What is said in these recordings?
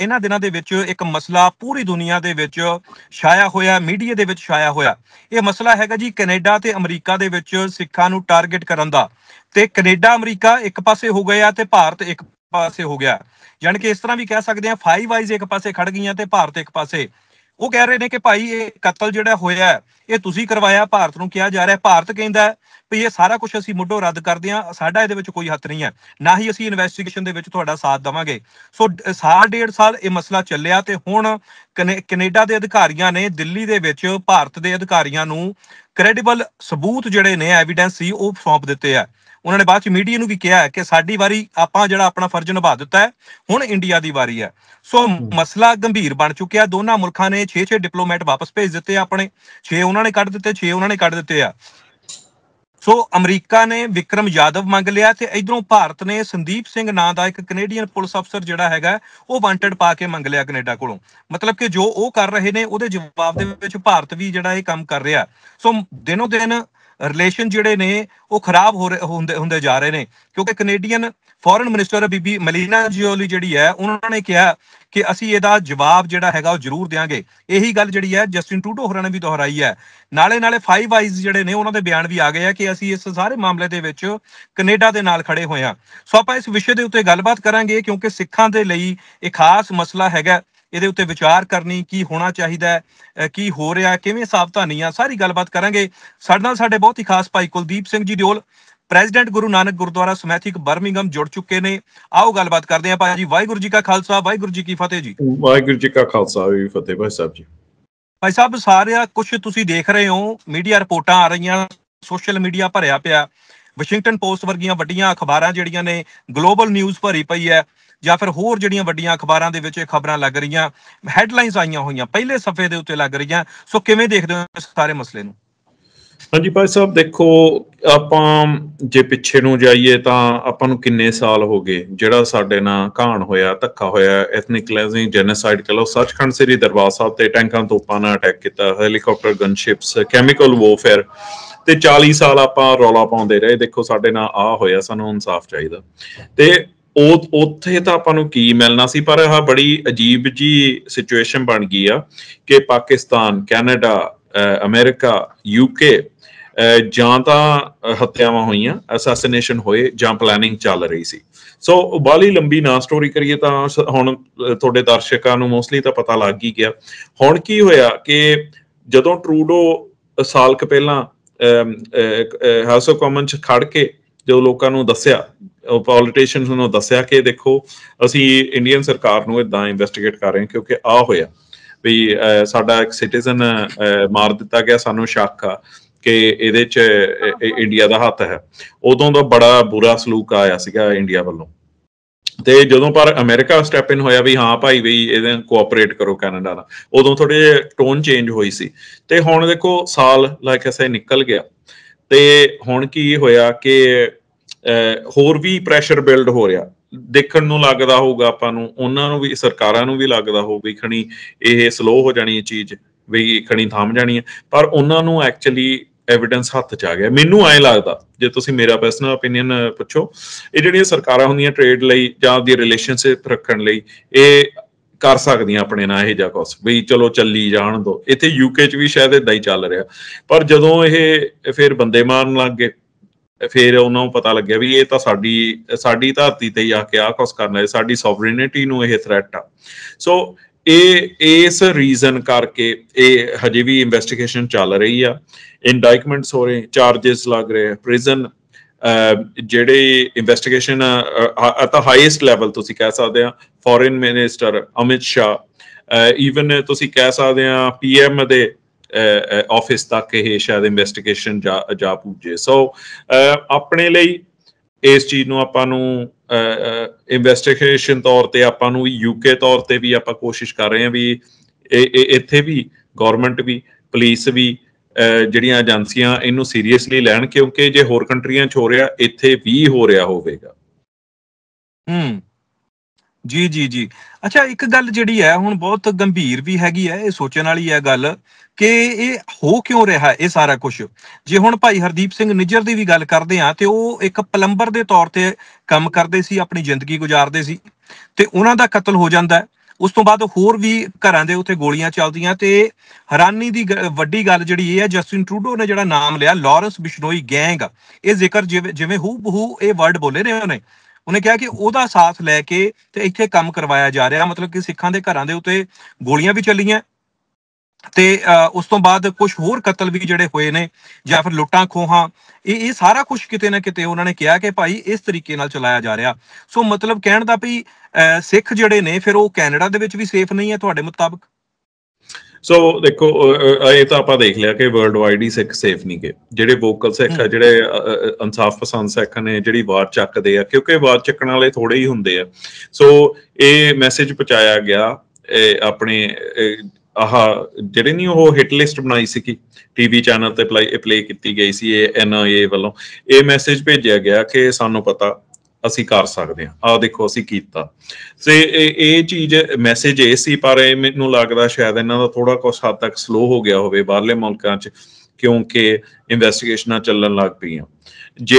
इन्हां दिनां दे विच एक मसला पूरी दुनिया दे विच छाया होया, मीडिया दे विच छाया होया। यह मसला हैगा जी कनेडा ते अमरीका दे विच सिखां नूं टारगेट करन दा। ते कनेडा अमरीका एक पासे हो गया ते भारत एक पासे हो गया, यानी कि इस तरह भी कह सकते हैं फाइव आइज एक पासे खड़ गई ते भारत एक पासे। वो कह रहे हैं कि भाई ये कतल जिहड़ा होया ये तुसीं करवाया, भारत नूं किया जा रहा है। भारत कहता है भी ये सारा कुछ असीं मुड्ढों रद्द करते हैं, साडा इहदे विच कोई हत्थ नहीं है, ना ही असीं इन्वैस्टिगेशन दे विच तुहाडा साथ देवांगे। सो साल डेढ़ साल ये मसला चलिया ते हुण कनेडा के अधिकारियों ने दिल्ली दे विच भारत के अधिकारियों नूं क्रेडिबल सबूत जिहड़े ने एविडेंस सी वो सौंप दित्ते आ। उन्होंने बाद मीडिया नूं भी कहा कि साडी वारी आपां जिहड़ा अपना फर्ज निभा दिता है, हुण इंडिया की वारी है। सो मसला गंभीर बन चुकिया। दोनों मुल्कों ने 6-6 डिप्लोमैट वापस भेज दिते, अपने 6 उन्होंने कट दिते, 6 उन्होंने कट दिते आ। सो अमरीका ने विक्रम यादव मंग लिया ते इधरों भारत ने संदीप सिंह नाम का एक कनेडियन पुलिस अफसर जिहड़ा हैगा वो वांटेड पा के मंग लिया कनेडा कोलों। मतलब कि जो वो कर रहे ने उहदे जवाब दे विच भारत भी जिहड़ा ये काम कर रहा। सो दिनों दिन रिलेशन जिहड़े ने वो खराब होंदे जा रहे हैं, क्योंकि कनेडियन फॉरन मिनिस्टर बीबी मलिना जियोली जिहड़ी है उन्होंने कहा कि असी इहदा जवाब जिहड़ा हैगा जरूर देंगे। यही गल जिहड़ी है जस्टिन ट्रूडो होरां ने भी दोहराई है, नाले फाइव आइज जिहड़े ने उन्होंने बयान भी आ गए हैं कि असी इस सारे मामले के विच कनेडा के नाल खड़े हुए हैं। सो आपां इस विषय के उत्ते गलबात करांगे, क्योंकि सिखां दे लई एक खास मसला हैगा, ਇਹਦੇ ਉੱਤੇ ਵਿਚਾਰ ਕਰਨੀ ਕੀ ਹੋਣਾ ਚਾਹੀਦਾ, ਕੀ ਹੋ ਰਿਹਾ, ਕਿਵੇਂ ਸਾਵਧਾਨੀਆਂ, ਸਾਰੀ ਗੱਲਬਾਤ ਕਰਾਂਗੇ। ਸਾਡੇ ਨਾਲ ਸਾਡੇ ਬਹੁਤ ਹੀ ਖਾਸ ਭਾਈ Kuldeep Singh ji Deol, president Guru Nanak Gurdwara Smethwick Birmingham ਜੁੜ ਚੁੱਕੇ ਨੇ। ਆਓ ਗੱਲਬਾਤ ਕਰਦੇ ਹਾਂ ਭਾਈ ਜੀ। ਵਾਹਿਗੁਰੂ ਜੀ ਕਾ ਖਾਲਸਾ, ਵਾਹਿਗੁਰੂ ਜੀ ਕੀ ਫਤਿਹ ਜੀ। ਵਾਹਿਗੁਰੂ ਜੀ ਕਾ ਖਾਲਸਾ, ਵਾਹਿਗੁਰੂ ਜੀ ਕੀ ਫਤਿਹ। ਭਾਈ ਸਾਹਿਬ ਜੀ, ਭਾਈ ਸਾਹਿਬ, ਸਾਰਿਆ ਕੁਛ ਤੁਸੀਂ ਦੇਖ ਰਹੇ ਹੋ, ਮੀਡੀਆ ਰਿਪੋਰਟਾਂ ਆ ਰਹੀਆਂ, ਸੋਸ਼ਲ ਮੀਡੀਆ ਭਰਿਆ ਪਿਆ, ਵਾਸ਼ਿੰਗਟਨ ਪੋਸਟ ਵਰਗੀਆਂ ਵੱਡੀਆਂ ਅਖਬਾਰਾਂ ਜਿਹੜੀਆਂ ਨੇ, ਗਲੋਬਲ ਨਿਊਜ਼ ਭਰੀ ਪਈ ਹੈ, ਜਾਂ ਫਿਰ ਹੋਰ ਜਿਹੜੀਆਂ ਵੱਡੀਆਂ ਅਖਬਾਰਾਂ ਦੇ ਵਿੱਚ ਇਹ ਖਬਰਾਂ ਲੱਗ ਰਹੀਆਂ, ਹੈਡਲਾਈਨਸ ਆਈਆਂ ਹੋਈਆਂ ਪਹਿਲੇ ਸਫੇ ਦੇ ਉੱਤੇ ਲੱਗ ਰਹੀਆਂ। ਸੋ ਕਿਵੇਂ ਦੇਖਦੇ ਹੋ ਇਸ ਸਾਰੇ ਮਸਲੇ ਨੂੰ? ਹਾਂਜੀ ਭਾਈ ਸਾਹਿਬ, ਦੇਖੋ ਆਪਾਂ ਜੇ ਪਿੱਛੇ ਨੂੰ ਜਾਈਏ ਤਾਂ ਆਪਾਂ ਨੂੰ ਕਿੰਨੇ ਸਾਲ ਹੋ ਗਏ ਜਿਹੜਾ ਸਾਡੇ ਨਾਲ ਘਾਣ ਹੋਇਆ, ਧੱਕਾ ਹੋਇਆ, ਐਥਨਿਕ ਕਲੈਂਸਿੰਗ, ਜੈਨੋਸਾਈਡ ਕਹ ਲਓ, ਸੱਚਖੰਡ ਸ੍ਰੀ ਦਰਬਾਰ ਸਾਹਿਬ ਤੇ ਟੈਂਕਾਂ ਤੋਪਾਂ ਨਾਲ ਅਟੈਕ ਕੀਤਾ, ਹੈਲੀਕਾਪਟਰ ਗਨਸ਼ਿਪਸ, ਕੈਮੀਕਲ ਵਾਰਫੇਅਰ ਤੇ 40 ਸਾਲ ਆਪਾਂ ਰੌਲਾ ਪਾਉਂਦੇ ਰਹੇ। ਦੇਖੋ ਸਾਡੇ ਨਾਲ ਆਹ ਹੋਇਆ, ਸਾਨੂੰ ਇਨਸਾਫ ਚਾਹੀਦਾ। ਤੇ ਉੱਥੇ ਤਾਂ ਆਪਾਂ ਨੂੰ ਕੀ ਮਿਲਣਾ ਸੀ, ਪਰ ਆਹ ਬੜੀ ਅਜੀਬ ਜੀ ਸਿਚੁਏਸ਼ਨ ਬਣ ਗਈ ਆ ਕਿ ਪਾਕਿਸਤਾਨ, ਕੈਨੇਡਾ, ਅਮਰੀਕਾ, UK ਜਾਂ ਤਾਂ ਹੱਤਿਆਵਾਂ ਹੋਈਆਂ, ਅਸੈਸੀਨੇਸ਼ਨ ਹੋਏ, ਜਾਂ ਪਲੈਨਿੰਗ ਚੱਲ ਰਹੀ ਸੀ। ਸੋ ਬਾਲੀ ਲੰਬੀ ਨਾ ਸਟੋਰੀ ਕਰੀਏ ਤਾਂ ਹੁਣ ਤੁਹਾਡੇ ਦਰਸ਼ਕਾਂ ਨੂੰ ਮੋਸਟਲੀ ਤਾਂ ਪਤਾ ਲੱਗ ਹੀ ਗਿਆ। ਹੁਣ ਕੀ ਹੋਇਆ ਕਿ ਜਦੋਂ ਟਰੂਡੋ ਸਾਲ ਕੁ ਪਹਿਲਾਂ ਹਾਊਸ ਆਫ ਕਾਮਨਸ ਖੜ ਕੇ ਜੋ ਲੋਕਾਂ ਨੂੰ ਦੱਸਿਆ, ਪੋਲੀਟੀਸ਼ੀਅਨਸ ਨੂੰ ਦੱਸਿਆ ਕਿ ਦੇਖੋ ਅਸੀਂ ਇੰਡੀਅਨ ਸਰਕਾਰ ਨੂੰ ਇੱਦਾਂ ਇਨਵੈਸਟੀਗੇਟ ਕਰ ਰਹੇ ਹਾਂ ਕਿਉਂਕਿ ਆਹ ਹੋਇਆ ਵੀ ਸਾਡਾ ਇੱਕ ਸਿਟੀਜ਼ਨ ਮਾਰ ਦਿੱਤਾ ਗਿਆ, ਸਾਨੂੰ ਸ਼ੱਕ ਆ ਕਿ ਇਹਦੇ 'ਚ ਇੰਡੀਆ ਦਾ ਹੱਥ ਹੈ। ਉਦੋਂ ਦਾ ਬੜਾ ਬੁਰਾ ਸਲੂਕ ਆਇਆ ਸੀਗਾ ਇੰਡੀਆ ਵੱਲੋਂ। ਤੇ ਜਦੋਂ ਪਰ ਅਮਰੀਕਾ ਸਟੈਪ ਇਨ ਹੋਇਆ ਵੀ ਹਾਂ ਭਾਈ ਵੀ ਇਹਦੇ ਕੋਆਪਰੇਟ ਕਰੋ ਕੈਨੇਡਾ ਨਾਲ, ਉਦੋਂ ਥੋੜ੍ਹੇ ਜਿਹੇ ਟੋਨ ਚੇਂਜ ਹੋਈ ਸੀ। ਤੇ ਹੁਣ ਦੇਖੋ ਸਾਲ ਲਾਇਕ ਐਸੇ ਨਿਕਲ ਗਿਆ ਤੇ ਹੁਣ ਕੀ ਹੋਇਆ ਕਿ ਹੋਰ ਵੀ ਪ੍ਰੈਸ਼ਰ ਬਿਲਡ ਹੋ ਰਿਹਾ ਦੇਖਣ ਨੂੰ ਲੱਗਦਾ ਹੋਊਗਾ ਆਪਾਂ ਨੂੰ, ਉਹਨਾਂ ਨੂੰ ਵੀ, ਸਰਕਾਰਾਂ ਨੂੰ ਵੀ ਲੱਗਦਾ ਹੋਊ ਵੀ ਖਣੀ ਇਹ ਸਲੋ ਹੋ ਜਾਣੀ ਹੈ ਚੀਜ਼, ਵੀ ਖਣੀ ਥਮ ਜਾਣੀ ਹੈ, ਪਰ ਉਹਨਾਂ ਨੂੰ ਐਕਚੁਅਲੀ ਐਵੀਡੈਂਸ ਹੱਥ 'ਚ ਆ ਗਿਆ। ਮੈਨੂੰ ਐਂ ਲੱਗਦਾ, ਜੇ ਤੁਸੀਂ ਮੇਰਾ ਪਰਸਨਲ ਓਪੀਨੀਅਨ ਪੁੱਛੋ, ਇਹ ਜਿਹੜੀਆਂ ਸਰਕਾਰਾਂ ਹੁੰਦੀਆਂ ਟ੍ਰੇਡ ਲਈ ਜਾਂ ਆਪਦੀ ਰਿਲੇਸ਼ਨਸ਼ਿਪ ਰੱਖਣ ਲਈ ਇਹ ਕਰ ਸਕਦੀਆਂ ਆਪਣੇ ਨਾਲ ਇਹ ਜਿਹਾ ਕੁਛ ਵੀ ਚਲੋ ਚੱਲੀ ਜਾਣ ਦੋ। ਇੱਥੇ UK 'ਚ ਵੀ ਸ਼ਾਇਦ ਇੱਦਾਂ ਹੀ ਚੱਲ ਰਿਹਾ, ਪਰ ਜਦੋਂ ਇਹ ਫਿਰ ਬੰਦੇ ਮਾਰਨ ਲੱਗ ਗਏ, ਫਿਰ ਉਹਨਾਂ ਨੂੰ ਪਤਾ ਲੱਗਿਆ ਵੀ ਇਹ ਤਾਂ ਸਾਡੀ ਧਰਤੀ ਤੇ ਆ ਕੇ ਆਹ ਕੁਛ ਕਰਨਾ, ਸਾਡੀ ਸੋਵਰਿਨਿਟੀ ਨੂੰ ਇਹ ਥ੍ਰੈਟ ਆ। ਸੋ ਇਹ ਇਸ ਰੀਜ਼ਨ ਕਰਕੇ ਇਹ ਹਜੇ ਵੀ ਇਨਵੈਸਟੀਗੇਸ਼ਨ ਚੱਲ ਰਹੀ ਆ, ਇੰਡਾਈਟਮੈਂਟਸ ਹੋ ਰਹੇ, ਚਾਰਜਸ ਲੱਗ ਰਹੇ, ਪ੍ਰਿਜ਼ਨ ਜਿਹੜੇ ਇਨਵੈਸਟੀਗੇਸ਼ਨ ਤਾਂ ਹਾਈਐਸਟ ਲੈਵਲ ਤੁਸੀਂ ਕਹਿ ਸਕਦੇ ਆ, foreign minister Amit Shah, even ਤੁਸੀਂ ਕਹਿ ਸਕਦੇ ਆ PM ਦੇ ਆਫਿਸ ਤੱਕ ਇਹ ਸ਼ਾਇਦ ਇਨਵੈਸਟੀਗੇਸ਼ਨ ਜਾ ਪੁੱਜੇ। ਸੋ ਆਪਣੇ ਲਈ ਇਸ ਚੀਜ਼ ਨੂੰ ਆਪਾਂ ਨੂੰ ਇਨਵੈਸਟੀਗੇਸ਼ਨ ਤੌਰ ਤੇ ਆਪਾਂ ਨੂੰ UK ਤੌਰ ਤੇ ਵੀ ਆਪਾਂ ਕੋਸ਼ਿਸ਼ ਕਰ ਰਹੇ ਹਾਂ ਵੀ ਇੱਥੇ ਵੀ ਗਵਰਨਮੈਂਟ ਵੀ, ਪੁਲਿਸ ਵੀ, ਜਿਹੜੀਆਂ ਏਜੰਸੀਆਂ ਇਹਨੂੰ ਸੀਰੀਅਸਲੀ ਲੈਣ, ਕਿਉਂਕਿ ਜੇ ਹੋਰ ਕੰਟਰੀਆਂ 'ਚ ਹੋ ਰਿਹਾ ਇੱਥੇ ਵੀ ਹੋ ਰਿਹਾ ਹੋਵੇਗਾ। ਜੀ ਜੀ ਜੀ, ਅੱਛਾ, ਇੱਕ ਗੱਲ ਜਿਹੜੀ ਹੈ ਹੁਣ ਬਹੁਤ ਗੰਭੀਰ ਵੀ ਹੈਗੀ ਹੈ, ਇਹ ਸੋਚਣ ਵਾਲੀ ਹੈ ਗੱਲ ਕਿ ਇਹ ਹੋ ਕਿਉਂ ਰਿਹਾ ਇਹ ਸਾਰਾ ਕੁਛ। ਜੇ ਹੁਣ ਭਾਈ ਹਰਦੀਪ ਸਿੰਘ ਨਿੱਜਰ ਦੀ ਵੀ ਗੱਲ ਕਰਦੇ ਹਾਂ ਤੇ ਉਹ ਇੱਕ ਪਲੰਬਰ ਦੇ ਤੌਰ ਤੇ ਕੰਮ ਕਰਦੇ ਸੀ, ਆਪਣੀ ਜ਼ਿੰਦਗੀ ਗੁਜ਼ਾਰਦੇ ਸੀ, ਤੇ ਉਹਨਾਂ ਦਾ ਕਤਲ ਹੋ ਜਾਂਦਾ। उस तो बाद होर भी घरां दे उत्ते गोलियां चलदियां ते हैरानी दी वड्डी गल जिहड़ी है जस्टिन ट्रूडो ने जिहड़ा नाम लिया लॉरेंस बिश्नोई गैंग ये जिक्र जिवें हू बहू ये वर्ड बोले ने उन्हें कहा कि ओहदा साथ लैके ते इत्थे काम करवाया जा रहा मतलब कि सिखां दे घरां दे उत्ते गोलियां भी चलियां ते उस तो बाद कुछ होर कतल भी जिहड़े होए ने जां फिर लुट्टां खोहां ये सारा कुछ किते ना किते उन्होंने कहा कि भाई इस तरीके नाल चलाया जा रहा। सो मतलब कहण दा भी सिख जिहड़े ने फिर वो कैनेडा दे विच भी सेफ नहीं है तुहाडे मुताबिक? सो देखो ये तो आप देख लिया कि वर्ल्ड वाइड ही सिख सेफ नहीं गए जिहड़े वोकल सिख है जिहड़े इंसाफ पसंद सिख ने जिहड़ी आवाज चकदे आ क्योंकि आवाज चकण वाले थोड़े ही हुंदे आ। सो ये मैसेज पहुंचाया गया अपने ਆਹ ਜਿਹੜੇ ਨੀ ਉਹ ਹਿਟ ਲਿਸਟ ਬਣਾਈ ਸੀਗੀ ਟੀਵੀ ਚੈਨਲ ਤੇ ਪਲੇ ਕੀਤੀ ਗਈ ਸੀ ਇਹ NIA ਵੱਲੋਂ ਇਹ ਮੈਸੇਜ ਭੇਜਿਆ ਗਿਆ ਕਿ ਸਾਨੂੰ ਪਤਾ ਅਸੀਂ ਕਰ ਸਕਦੇ ਹਾਂ ਆਹ ਦੇਖੋ ਅਸੀਂ ਕੀਤਾ। ਸੋ ਇਹ ਚੀਜ਼ ਮੈਸੇਜ ਇਹ ਸੀ ਪਰ ਮੈਨੂੰ ਲੱਗਦਾ ਸ਼ਾਇਦ ਇਹਨਾਂ ਦਾ ਥੋੜਾ ਕੁਛ ਹੱਦ ਤੱਕ ਸਲੋ ਹੋ ਗਿਆ ਹੋਵੇ ਬਾਹਰਲੇ ਮੁਲਕਾਂ 'ਚ ਕਿਉਂਕਿ ਇਨਵੈਸਟੀਗੇਸ਼ਨਾਂ ਚੱਲਣ ਲੱਗ ਪਈਆਂ। ਜੇ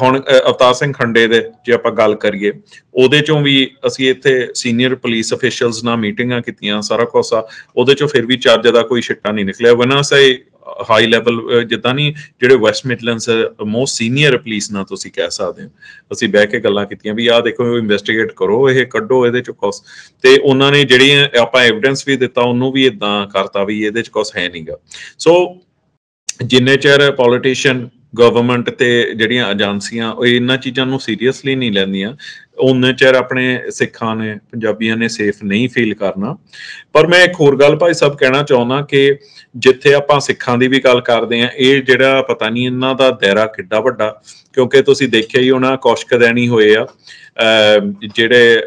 ਹੁਣ ਅਵਤਾਰ ਸਿੰਘ ਖੰਡੇ ਦੇ ਜੇ ਆਪਾਂ ਗੱਲ ਕਰੀਏ ਉਹਦੇ ਚੋਂ ਵੀ ਅਸੀਂ ਇੱਥੇ ਸੀਨੀਅਰ ਪੁਲਿਸ ਅਫੀਸ਼ੀਅਲਸ ਨਾਲ ਮੀਟਿੰਗਾਂ ਕੀਤੀਆਂ ਸਾਰਾ ਕੁਛ ਉਹਦੇ ਚੋਂ ਫਿਰ ਵੀ ਚੱਜ ਦਾ ਕੋਈ ਛਿੱਟਾ ਨਹੀਂ ਨਿਕਲਿਆ ਵਨਾ ਸਹੀ ਹਾਈ ਲੈਵਲ ਜਿੱਦਾਂ ਨਹੀਂ ਜਿਹੜੇ West Midlands most senior police ਨਾਲ ਤੁਸੀਂ ਕਹਿ ਸਕਦੇ ਹੋ ਅਸੀਂ ਬਹਿ ਕੇ ਗੱਲਾਂ ਕੀਤੀਆਂ ਵੀ ਆਹ ਦੇਖੋ ਇਨਵੈਸਟੀਗੇਟ ਕਰੋ ਇਹ ਕੱਢੋ ਇਹਦੇ ਚ ਕੁਛ ਤੇ ਉਹਨਾਂ ਨੇ ਜਿਹੜੀਆਂ ਆਪਾਂ ਐਵੀਡੈਂਸ ਵੀ ਦਿੱਤਾ ਉਹਨੂੰ ਵੀ ਇਦਾਂ ਕਰਤਾ ਵੀ ਇਹਦੇ ਚ ਕੁਛ ਹੈ ਨੀ ਗਾ। ਸੋ ਜਿੰਨੇ ਚਿਰ ਪੋਲੀਟੀਸ਼ੀਅਨ ਗਵਰਨਮੈਂਟ ਤੇ ਜਿਹੜੀਆਂ ਏਜੰਸੀਆਂ ਉਹ ਇਹਨਾਂ ਚੀਜ਼ਾਂ ਨੂੰ ਸੀਰੀਅਸਲੀ ਨਹੀਂ ਲੈਂਦੀਆਂ ਉਹਨੇ ਚਿਰ ਆਪਣੇ ਸਿੱਖਾਂ ਨੇ ਪੰਜਾਬੀਆਂ ਨੇ ਸੇਫ ਨਹੀਂ ਫੀਲ ਕਰਨਾ। ਪਰ ਮੈਂ ਇੱਕ ਹੋਰ ਗੱਲ ਭਾਈ ਸਾਹਿਬ ਕਹਿਣਾ ਚਾਹੁੰਦਾ ਕਿ ਜਿੱਥੇ ਆਪਾਂ ਸਿੱਖਾਂ ਦੀ ਵੀ ਗੱਲ ਕਰਦੇ ਹਾਂ ਇਹ ਜਿਹੜਾ ਪਤਾ ਨਹੀਂ ਇਹਨਾਂ ਦਾ ਦਾਇਰਾ ਕਿੱਡਾ ਵੱਡਾ ਕਿਉਂਕਿ ਤੁਸੀਂ ਦੇਖਿਆ ਹੀ ਹੋਣਾ ਕੌਸ਼ਕਦੈਣੀ ਹੋਏ ਆ ਜਿਹੜੇ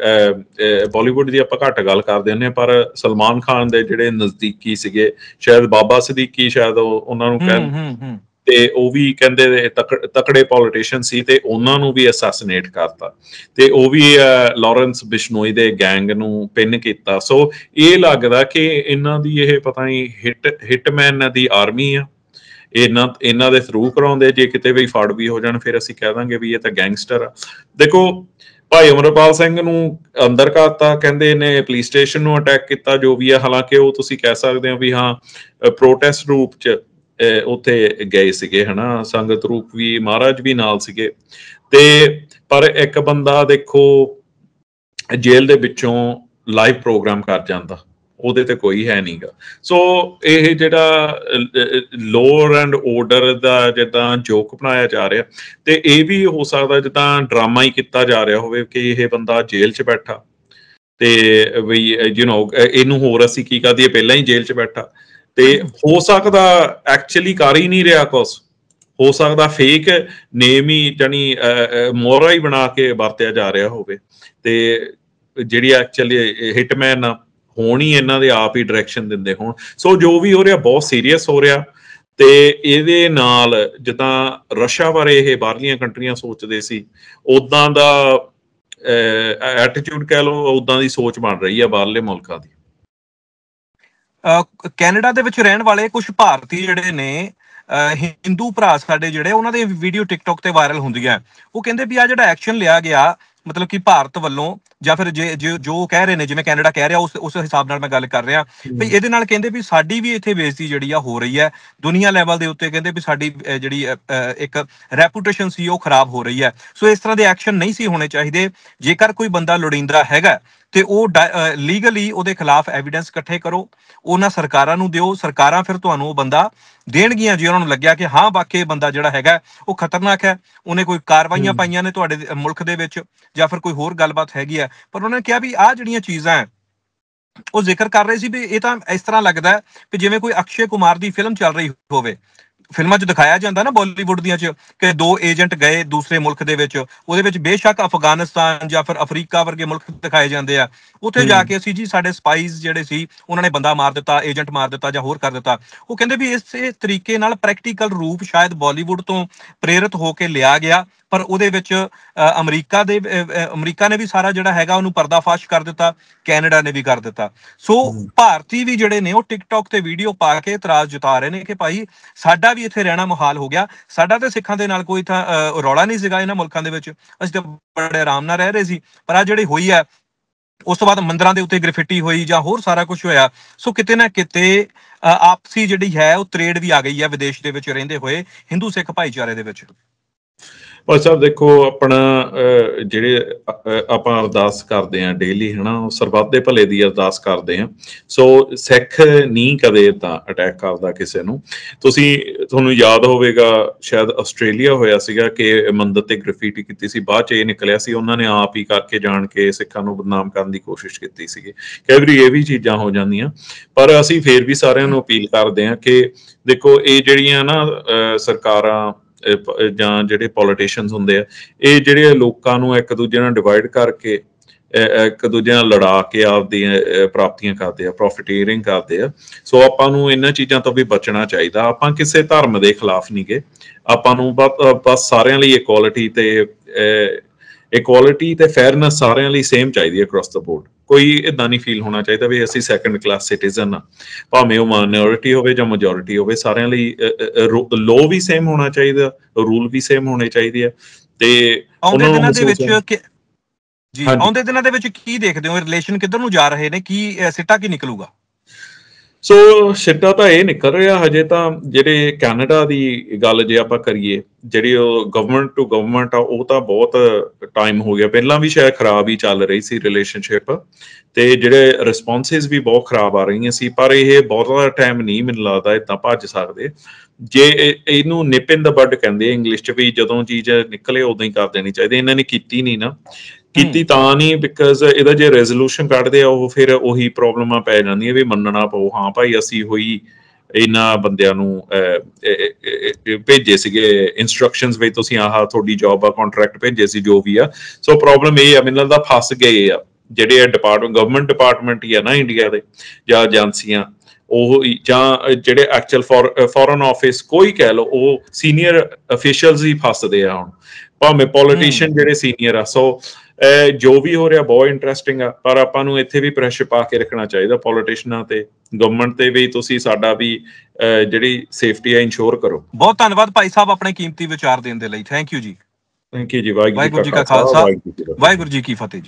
ਬਾਲੀਵੁੱਡ ਦੀ ਆਪਾਂ ਘੱਟ ਗੱਲ ਕਰਦੇ ਹੁੰਦੇ ਪਰ ਸਲਮਾਨ ਖਾਨ ਦੇ ਜਿਹੜੇ ਨਜ਼ਦੀਕੀ ਸੀਗੇ ਸ਼ਾਇਦ ਬਾਬਾ ਸਦੀਕੀ ਸ਼ਾਇਦ ਉਹਨਾਂ ਨੂੰ ਕਹਿੰਦੇ ਤੇ ਉਹ ਵੀ ਕਹਿੰਦੇ ਤਕੜੇ ਪੋਲੀਟੀਸ਼ੀਅਨ ਸੀ ਤੇ ਉਹਨਾਂ ਨੂੰ ਵੀ ਅਸੈਸੀਨੇਟ ਕਰਤਾ ਤੇ ਉਹ ਵੀ ਲਾਰੈਂਸ ਬਿਸ਼ਨੋਈ ਦੇ ਗੈਂਗ ਨੂੰ ਪਿੰਨ ਕੀਤਾ। ਸੋ ਇਹ ਲੱਗਦਾ ਕਿ ਇਹਨਾਂ ਦੀ ਇਹ ਪਤਾ ਨਹੀਂ ਹਿਟਮੈਨ ਦੀ ਆਰਮੀ ਆ ਇਹਨਾਂ ਦੇ ਥਰੂ ਕਰਾਉਂਦੇ ਜੇ ਕਿਤੇ ਵੀ ਫੜ ਵੀ ਹੋ ਜਾਣ ਫਿਰ ਅਸੀਂ ਕਹਿ ਦਾਂਗੇ ਵੀ ਇਹ ਤਾਂ ਗੈਂਗਸਟਰ ਆ। ਦੇਖੋ ਭਾਈ ਅਮਰਪਾਲ ਸਿੰਘ ਨੂੰ ਅੰਦਰ ਕਰਤਾ ਕਹਿੰਦੇ ਨੇ ਪੁਲਿਸ ਸਟੇਸ਼ਨ ਨੂੰ ਅਟੈਕ ਕੀਤਾ ਜੋ ਵੀ ਆ ਹਾਲਾਂਕਿ ਉਹ ਤੁਸੀਂ ਕਹਿ ਸਕਦੇ ਹੋ ਵੀ ਹਾਂ ਪ੍ਰੋਟੈਸਟ ਰੂਪ ਚ ਉੱਥੇ ਗਏ ਸੀਗੇ ਹਨਾ ਸੰਗਤ ਰੂਪ ਵੀ ਮਹਾਰਾਜ ਵੀ ਨਾਲ ਸੀਗੇ ਤੇ ਪਰ ਇੱਕ ਬੰਦਾ ਦੇਖੋ ਜੇਲ੍ਹ ਦੇ ਵਿੱਚੋਂ ਲਾਈਵ ਪ੍ਰੋਗਰਾਮ ਕਰ ਜਾਂਦਾ ਉਹਦੇ ਤੇ ਕੋਈ ਹੈ ਨਹੀਂਗਾ। ਸੋ ਇਹ ਜਿਹੜਾ ਲੋਅਰ ਐਂਡ ਆਰਡਰ ਦਾ ਜਿੱਦਾਂ ਜੋਕ ਬਣਾਇਆ ਜਾ ਰਿਹਾ ਤੇ ਇਹ ਵੀ ਹੋ ਸਕਦਾ ਜਿੱਦਾਂ ਡਰਾਮਾ ਹੀ ਕੀਤਾ ਜਾ ਰਿਹਾ ਹੋਵੇ ਕਿ ਇਹ ਬੰਦਾ ਜੇਲ੍ਹ 'ਚ ਬੈਠਾ ਤੇ ਵੀ ਯੂ ਨੋ ਇਹਨੂੰ ਹੋਰ ਅਸੀਂ ਕੀ ਕਰਦੀ ਪਹਿਲਾਂ ਹੀ ਜੇਲ੍ਹ 'ਚ ਬੈਠਾ ਤੇ ਹੋ ਸਕਦਾ ਐਕਚੁਅਲੀ ਕਰ ਹੀ ਨਹੀਂ ਰਿਹਾ ਕੁਛ ਹੋ ਸਕਦਾ ਫੇਕ ਨੇਮ ਹੀ ਜਾਨੀ ਮੋਹਰਾ ਹੀ ਬਣਾ ਕੇ ਵਰਤਿਆ ਜਾ ਰਿਹਾ ਹੋਵੇ ਤੇ ਜਿਹੜੀ ਐਕਚੁਅਲੀ ਹਿਟਮੈਨ ਹੋਣ ਹੀ ਇਹਨਾਂ ਦੇ ਆਪ ਹੀ ਡਾਇਰੈਕਸ਼ਨ ਦਿੰਦੇ ਹੋਣ। ਸੋ ਜੋ ਵੀ ਹੋ ਰਿਹਾ ਬਹੁਤ ਸੀਰੀਅਸ ਹੋ ਰਿਹਾ ਤੇ ਇਹਦੇ ਨਾਲ ਜਿੱਦਾਂ ਰਸ਼ਾ ਬਾਰੇ ਇਹ ਬਾਹਰਲੀਆਂ ਕੰਟਰੀਆਂ ਸੋਚਦੇ ਸੀ ਉਦਾਂ ਦਾ ਐਟੀਟਿਊਡ ਕਹਿ ਲਓ ਉਦਾਂ ਦੀ ਸੋਚ ਬਣ ਰਹੀ ਆ ਬਾਹਰਲੇ ਮੁਲਕਾਂ ਦੀ। ਕੈਨੇਡਾ ਦੇ ਵਿੱਚ ਰਹਿਣ ਵਾਲੇ ਕੁਝ ਭਾਰਤੀ ਜਿਹੜੇ ਨੇ ਹਿੰਦੂ ਭਰਾ ਸਾਡੇ ਜਿਹੜੇ ਉਹਨਾਂ ਦੇ ਵੀਡੀਓ ਟਿਕਟੌਕ ਤੇ ਵਾਇਰਲ ਹੁੰਦੀ ਹੈ ਉਹ ਕਹਿੰਦੇ ਵੀ ਆ ਜਿਹੜਾ ਐਕਸ਼ਨ ਲਿਆ ਗਿਆ ਮਤਲਬ ਕਿ ਭਾਰਤ ਵੱਲੋਂ ਜਾਂ ਫਿਰ ਜੋ ਕਹਿ ਰਹੇ ਨੇ ਜਿਵੇਂ ਕੈਨੇਡਾ ਕਹਿ ਰਿਹਾ ਉਸ ਹਿਸਾਬ ਨਾਲ ਮੈਂ ਗੱਲ ਕਰ ਰਿਹਾ ਵੀ ਇਹਦੇ ਨਾਲ ਕਹਿੰਦੇ ਵੀ ਸਾਡੀ ਵੀ ਇੱਥੇ ਬੇਇੱਜ਼ਤੀ ਜਿਹੜੀ ਆ ਹੋ ਰਹੀ ਹੈ ਦੁਨੀਆ ਲੈਵਲ ਦੇ ਉੱਤੇ ਕਹਿੰਦੇ ਵੀ ਸਾਡੀ ਜਿਹੜੀ ਇੱਕ ਰੈਪੂਟੇਸ਼ਨ ਸੀ ਉਹ ਖਰਾਬ ਹੋ ਰਹੀ ਹੈ। ਸੋ ਇਸ ਤਰ੍ਹਾਂ ਦੇ ਐਕਸ਼ਨ ਨਹੀਂ ਸੀ ਹੋਣੇ ਚਾਹੀਦੇ ਜੇਕਰ ਕੋਈ ਬੰਦਾ ਲੋੜੀਂਦਾ ਹੈਗਾ ਤੇ ਉਹ ਲੀਗਲੀ ਉਹਦੇ ਖਿਲਾਫ ਐਵੀਡੈਂਸ ਇਕੱਠੇ ਕਰੋ ਉਹਨਾਂ ਸਰਕਾਰਾਂ ਨੂੰ ਦਿਓ ਸਰਕਾਰਾਂ ਫਿਰ ਤੁਹਾਨੂੰ ਉਹ ਬੰਦਾ ਦੇਣਗੀਆਂ ਜੇ ਉਹਨਾਂ ਨੂੰ ਲੱਗਿਆ ਕਿ ਹਾਂ ਵਾਕਈ ਬੰਦਾ ਜਿਹੜਾ ਹੈਗਾ ਉਹ ਖਤਰਨਾਕ ਹੈ ਉਹਨੇ ਕੋਈ ਕਾਰਵਾਈਆਂ ਪਾਈਆਂ ਨੇ ਤੁਹਾਡੇ ਮੁਲਕ ਦੇ ਵਿੱਚ ਜਾਂ ਫਿਰ ਕੋਈ ਹੋਰ ਗੱਲਬਾਤ ਹੈਗੀ ਹੈ। ਪਰ ਉਹਨਾਂ ਨੇ ਕਿਹਾ ਵੀ ਆਹ ਜਿਹੜੀਆਂ ਚੀਜ਼ਾਂ ਹੈ ਉਹ ਜ਼ਿਕਰ ਕਰ ਰਹੇ ਸੀ ਵੀ ਇਹ ਤਾਂ ਇਸ ਤਰ੍ਹਾਂ ਲੱਗਦਾ ਕਿ ਜਿਵੇਂ ਕੋਈ ਅਕਸ਼ੇ ਕੁਮਾਰ ਦੀ ਫਿਲਮ ਚੱਲ ਰਹੀ ਹੋਵੇ ਫਿਲਮਾਂ 'ਚ ਦਿਖਾਇਆ ਜਾਂਦਾ ਨਾ ਬਾਲੀਵੁੱਡ ਦੀਆਂ 'ਚ ਕਿ ਦੋ ਏਜੰਟ ਗਏ ਦੂਸਰੇ ਮੁਲਕ ਦੇ ਵਿੱਚ ਉਹਦੇ ਵਿੱਚ ਬੇਸ਼ੱਕ ਅਫਗਾਨਿਸਤਾਨ ਜਾਂ ਫਿਰ ਅਫਰੀਕਾ ਵਰਗੇ ਮੁਲਕ ਦਿਖਾਏ ਜਾਂਦੇ ਆ ਉੱਥੇ ਜਾ ਕੇ ਅਸੀਂ ਜੀ ਸਾਡੇ ਸਪਾਈਜ਼ ਜਿਹੜੇ ਸੀ ਉਹਨਾਂ ਨੇ ਬੰਦਾ ਮਾਰ ਦਿੱਤਾ ਏਜੰਟ ਮਾਰ ਦਿੱਤਾ ਜਾਂ ਹੋਰ ਕਰ ਦਿੱਤਾ। ਉਹ ਕਹਿੰਦੇ ਵੀ ਇਸੇ ਤਰੀਕੇ ਨਾਲ ਪ੍ਰੈਕਟੀਕਲ ਰੂਪ ਸ਼ਾਇਦ ਬਾਲੀਵੁੱਡ ਤੋਂ ਪ੍ਰੇਰਿਤ ਹੋ ਕੇ ਲਿਆ ਗਿਆ ਪਰ ਉਹਦੇ ਵਿੱਚ ਅਮਰੀਕਾ ਨੇ ਵੀ ਸਾਰਾ ਜਿਹੜਾ ਹੈਗਾ ਉਹਨੂੰ ਪਰਦਾਫਾਸ਼ ਕਰ ਦਿੱਤਾ ਕੈਨੇਡਾ ਨੇ ਵੀ ਕਰ ਦਿੱਤਾ। ਸੋ ਭਾਰਤੀ ਵੀ ਜਿਹੜੇ ਨੇ ਉਹ ਟਿਕਟੌਕ ਤੇ ਵੀਡੀਓ ਪਾ ਕੇ ਇਤਰਾਜ਼ ਜਤਾ ਰਹੇ ਨੇ ਕਿ ਭਾਈ ਸਾਡਾ ਵੀ ਇੱਥੇ ਰਹਿਣਾ ਮੁਹਾਲ ਹੋ ਗਿਆ ਸਾਡਾ ਤੇ ਸਿੱਖਾਂ ਦੇ ਨਾਲ ਕੋਈ ਤਾਂ ਰੌਲਾ ਨਹੀਂ ਸੀਗਾ ਇਹਨਾਂ ਮੁਲਕਾਂ ਦੇ ਵਿੱਚ ਅਸੀਂ ਤਾਂ ਬੜੇ ਆਰਾਮ ਨਾਲ ਰਹਿ ਰਹੇ ਸੀ ਪਰ ਆ ਜਿਹੜੀ ਹੋਈ ਹੈ उस तो बाद मंदिरों के उत्ते ग्रेफिटी हुई या होर सारा कुछ होया। सो किते ना किते आपसी जिहड़ी है वो तरेड़ भी आ गई है विदेश दे विच रहिंदे होए हिंदू सिख भाईचारे दे विच। भाई साहब देखो अपना जिहड़े आपां अरदास करदे आ डेली है ना सरबत दे भले दी अरदास करदे आ। सो सिख नहीं कदे तां अटैक करदा किसे नूं। तुसीं तुहानूं याद होवेगा शायद आस्ट्रेलिया होया सीगा कि मंदिर ते ग्रेफिटी कीती सी, बाद च इह निकलिया सी उन्हां ने आप ही करके जाण के सिखां नूं बदनाम करन दी कोशिश कीती सीगी। कई वारी इह वी चीज़ां हो जांदियां पर असीं फेर भी सारिआं नूं अपील करदे आ कि देखो इह जिहड़ियां ना सरकारां ਜਾਂ ਜਿਹੜੇ ਪੋਲੀਟੀਸ਼ੀਅਨਸ ਹੁੰਦੇ ਆ ਇਹ ਜਿਹੜੇ ਲੋਕਾਂ ਨੂੰ ਇੱਕ ਦੂਜੇ ਨਾਲ ਡਿਵਾਈਡ ਕਰਕੇ ਇੱਕ ਦੂਜੇ ਨਾਲ ਲੜਾ ਕੇ ਆਪਦੀਆਂ ਪ੍ਰਾਪਤੀਆਂ ਕਰਦੇ ਆ, ਪ੍ਰੋਫਿਟੀਅਰਿੰਗ ਕਰਦੇ ਆ। ਸੋ ਆਪਾਂ ਨੂੰ ਇਹਨਾਂ ਚੀਜ਼ਾਂ ਤੋਂ ਵੀ ਬਚਣਾ ਚਾਹੀਦਾ। ਆਪਾਂ ਕਿਸੇ ਧਰਮ ਦੇ ਖਿਲਾਫ ਨਹੀਂ ਗਏ, ਆਪਾਂ ਨੂੰ ਬਸ ਸਾਰਿਆਂ ਲਈ ਇਕੁਐਲਿਟੀ ਤੇ ਫੇਅਰਨੈਸ ਸਾਰਿਆਂ ਲਈ ਸੇਮ ਚਾਹੀਦੀ ਹੈ ਅਕ੍ਰੋਸ ਦ ਬੋਰਡ। ਕੋਈ ਇਦਾਂ ਨਹੀਂ ਫੀਲ ਹੋਣਾ ਚਾਹੀਦਾ ਵੀ ਅਸੀਂ ਸੈਕੰਡ ਕਲਾਸ ਸਿਟੀਜ਼ਨ ਆ, ਭਾਵੇਂ ਉਹ ਮਾਈਨੋਰਿਟੀ ਹੋਵੇ ਜਾਂ ਮੈਜੋਰਿਟੀ ਹੋਵੇ। ਸਾਰਿਆਂ ਲਈ ਲੋ ਵੀ ਸੇਮ ਹੋਣਾ ਚਾਹੀਦਾ, ਰੂਲ ਵੀ ਸੇਮ ਹੋਣੇ ਚਾਹੀਦੇ ਆ। ਤੇ ਆਉਂਦੇ ਦਿਨਾਂ ਦੇ ਵਿੱਚ ਜੀ ਆਉਂਦੇ ਦਿਨਾਂ ਦੇ ਵਿੱਚ ਕੀ ਦੇਖਦੇ ਹੋ ਰਿਲੇਸ਼ਨ ਕਿੱਧਰ ਨੂੰ ਜਾ ਰਹੇ ਨੇ, ਕੀ ਸਿੱਟਾ ਕੀ ਨਿਕਲੂਗਾ? ਸੋ ਸਿੱਟਾ ਤਾਂ ਇਹ ਨਿਕਲ ਰਿਹਾ ਹਜੇ ਤਾਂ ਜਿਹੜੇ ਕੈਨੇਡਾ ਦੀ ਗੱਲ ਜੇ ਆਪਾਂ ਕਰੀਏ ਜਿਹੜੀ ਉਹ ਗਵਰਨਮੈਂਟ ਟੂ ਗਵਰਨਮੈਂਟ ਆ ਉਹ ਤਾਂ ਬਹੁਤ ਟਾਈਮ ਹੋ ਗਿਆ ਪਹਿਲਾਂ ਵੀ ਸ਼ਾਇਦ ਖਰਾਬ ਹੀ ਚੱਲ ਰਹੀ ਸੀ ਰਿਲੇਸ਼ਨਸ਼ਿਪ ਤੇ ਜਿਹੜੇ ਰਿਸਪੌਂਸਿਸ ਵੀ ਬਹੁਤ ਖਰਾਬ ਆ ਰਹੀਆਂ ਸੀ। ਪਰ ਇਹ ਬਹੁਤਾ ਟਾਈਮ ਨਹੀਂ ਮੈਨੂੰ ਲੱਗਦਾ ਇਦਾਂ ਭੱਜ ਸਕਦੇ। ਜੇ ਇਹਨੂੰ ਨਿਪ ਇਨ ਦਾ ਬੱਡ ਕਹਿੰਦੇ ਇੰਗਲਿਸ਼ 'ਚ ਵੀ ਜਦੋਂ ਚੀਜ਼ ਨਿਕਲੇ ਉਦੋਂ ਹੀ ਕਰ ਦੇਣੀ ਚਾਹੀਦੀ। ਇਹਨਾਂ ਨੇ ਕੀਤੀ ਨਹੀਂ ਨਾ, ਕੀਤੀ ਤਾਂ ਨਹੀਂ ਬਿਕਾਜ਼ ਇਹਦਾ ਜੇ ਰੈਜ਼ੋਲੂਸ਼ਨ ਕੱਢਦੇ ਆ ਉਹ ਫਿਰ ਉਹੀ ਪ੍ਰੋਬਲਮਾਂ ਪੈ ਜਾਂਦੀਆਂ ਵੀ ਮੰਨਣਾ ਪਊ। ਹਾਂ ਭਾਈ ਅਸੀਂ ਹੋਈ ਇਹਨਾਂ ਬੰਦਿਆਂ ਨੂੰ ਭੇਜੇ ਸੀਗੇ ਇਨਸਟਰਕਸ਼ਨਸ ਵੀ ਤੁਸੀਂ ਆਹ ਤੁਹਾਡੀ ਜੌਬ ਆ, ਕੰਟਰੈਕਟ ਭੇਜੇ ਸੀ ਜੋ ਵੀ ਆ। ਸੋ ਪ੍ਰੋਬਲਮ ਇਹ ਆ ਮੈਨੂੰ ਲੱਗਦਾ ਫਸ ਗਏ ਆ ਜਿਹੜੇ ਡਿਪਾਰਟਮੈਂਟ ਗਵਰਨਮੈਂਟ ਡਿਪਾਰਟਮੈਂਟ ਹੀ ਆ ਨਾ ਇੰਡੀਆ ਦੇ ਜਾਂ ਏਜੰਸੀਆਂ ਉਹ ਜਾਂ ਜਿਹੜੇ ਐਕਚੁਅਲ ਫੋਰਨ ਆਫਿਸ ਕੋਈ ਕਹਿ ਲਓ ਉਹ ਸੀਨੀਅਰ ਅਫੀਸ਼ੀਅਲਸ ਹੀ ਫਸਦੇ ਆ ਹੁਣ ਭਾਵੇਂ ਪੋਲੀਟੀਸ਼ੀਅਨ ਜਿਹੜੇ ਸੀਨੀਅਰ ਆ। ਸੋ ਜੋ ਵੀ ਹੋ ਰਿਹਾ ਬਹੁਤ ਇੰਟਰਸਟਿੰਗ ਆ ਪਰ ਆਪਾਂ ਨੂੰ ਇੱਥੇ ਵੀ ਪ੍ਰੈਸ਼ਰ ਪਾ ਕੇ ਰੱਖਣਾ ਚਾਹੀਦਾ ਪੋਲੀਟੀਸ਼ਨਾਂ ਤੇ ਗਵਰਨਮੈਂਟ ਤੇ ਵੀ ਤੁਸੀਂ ਸਾਡਾ ਵੀ ਜਿਹੜੀ ਸੇਫਟੀ ਆ ਇੰਸ਼ੋਰ ਕਰੋ। ਬਹੁਤ ਧੰਨਵਾਦ ਭਾਈ ਸਾਹਿਬ ਆਪਣੇ ਕੀਮਤੀ ਵਿਚਾਰ ਦੇਣ ਦੇ ਲਈ। Thank you ji. Thank you ji. Waheguru ਜੀ ਕਾ ਖਾਲਸਾ ਵਾਹਿਗੁਰੂ ਜੀ ਕੀ ਫਤਿਹ।